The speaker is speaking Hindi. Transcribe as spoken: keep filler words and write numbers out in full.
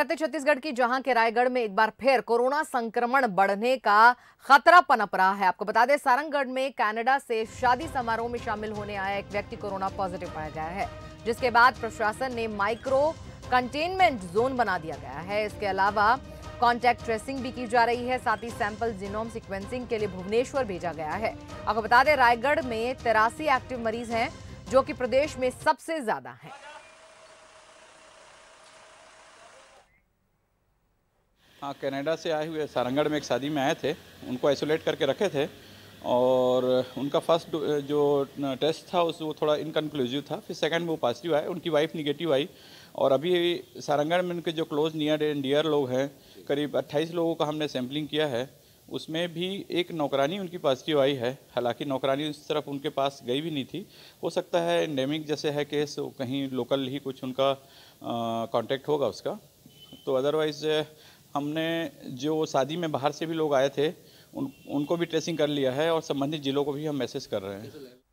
करते छत्तीसगढ़ की, जहां के रायगढ़ में एक बार फिर कोरोना संक्रमण बढ़ने का खतरा पनप रहा है। आपको बता दें, सारंगढ़ में कनाडा से शादी समारोह में शामिल होने आया एक व्यक्ति कोरोना पॉजिटिव पाया गया है, जिसके बाद प्रशासन ने माइक्रो कंटेनमेंट जोन बना दिया गया है। इसके अलावा कॉन्टैक्ट ट्रेसिंग भी की जा रही है, साथ ही सैंपल जीनोम सिक्वेंसिंग के लिए भुवनेश्वर भेजा गया है। आपको बता दें, रायगढ़ में तिरासी एक्टिव मरीज हैं, जो कि प्रदेश में सबसे ज्यादा है। हाँ, कनाडा से आए हुए सारंगढ़ में एक शादी में आए थे, उनको आइसोलेट करके रखे थे और उनका फर्स्ट जो टेस्ट था उस वो थोड़ा इनकन्क्लूसिव था, फिर सेकंड में वो पॉजिटिव आए, उनकी वाइफ निगेटिव आई। और अभी सारंगढ़ में उनके जो क्लोज नियर एंड डियर लोग हैं, करीब अट्ठाईस लोगों का हमने सैम्पलिंग किया है, उसमें भी एक नौकरानी उनकी पॉजिटिव आई है। हालांकि नौकरानी उस तरफ उनके पास गई भी नहीं थी, हो सकता है एंडेमिक जैसे है केस, कहीं लोकल ही कुछ उनका कॉन्टैक्ट होगा उसका। तो अदरवाइज़ हमने जो शादी में बाहर से भी लोग आए थे उन उनको भी ट्रेसिंग कर लिया है और संबंधित जिलों को भी हम मैसेज कर रहे हैं।